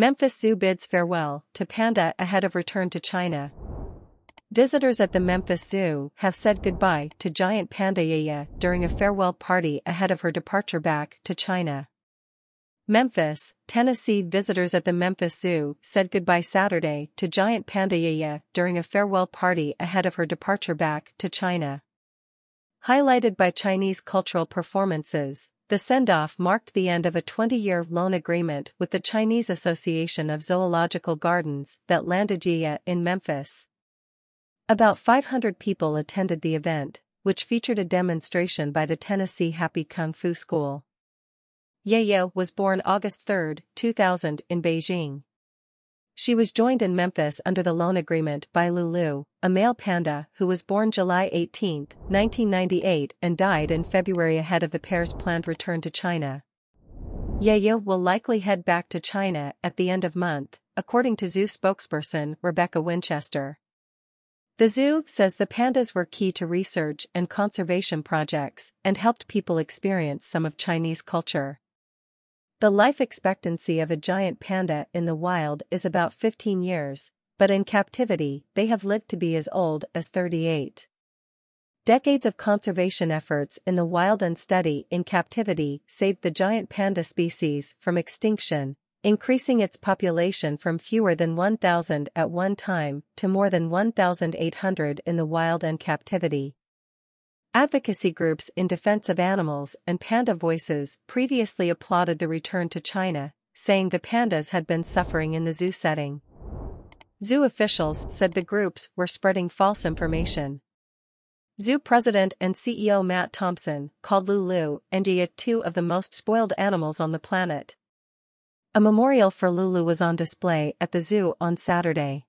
Memphis Zoo bids farewell to panda ahead of return to China. Visitors at the Memphis Zoo have said goodbye to giant panda Ya Ya during a farewell party ahead of her departure back to China. Memphis, Tennessee. Visitors at the Memphis Zoo said goodbye Saturday to giant panda Ya Ya during a farewell party ahead of her departure back to China. Highlighted by Chinese cultural performances, the send-off marked the end of a 20-year loan agreement with the Chinese Association of Zoological Gardens that landed Ya Ya in Memphis. About 500 people attended the event, which featured a demonstration by the Tennessee Happy Kung Fu School. Ya Ya was born August 3, 2000 in Beijing. She was joined in Memphis under the loan agreement by Le Le, a male panda who was born July 18, 1998 and died in February ahead of the pair's planned return to China. Ya Ya will likely head back to China at the end of month, according to zoo spokesperson Rebecca Winchester. The zoo says the pandas were key to research and conservation projects and helped people experience some of Chinese culture. The life expectancy of a giant panda in the wild is about 15 years, but in captivity they have lived to be as old as 38. Decades of conservation efforts in the wild and study in captivity saved the giant panda species from extinction, increasing its population from fewer than 1,000 at one time to more than 1,800 in the wild and captivity. Advocacy groups In Defense of Animals and Panda Voices previously applauded the return to China, saying the pandas had been suffering in the zoo setting. Zoo officials said the groups were spreading false information. Zoo president and CEO Matt Thompson called Le Le and Ya Ya two of the most spoiled animals on the planet. A memorial for Le Le was on display at the zoo on Saturday.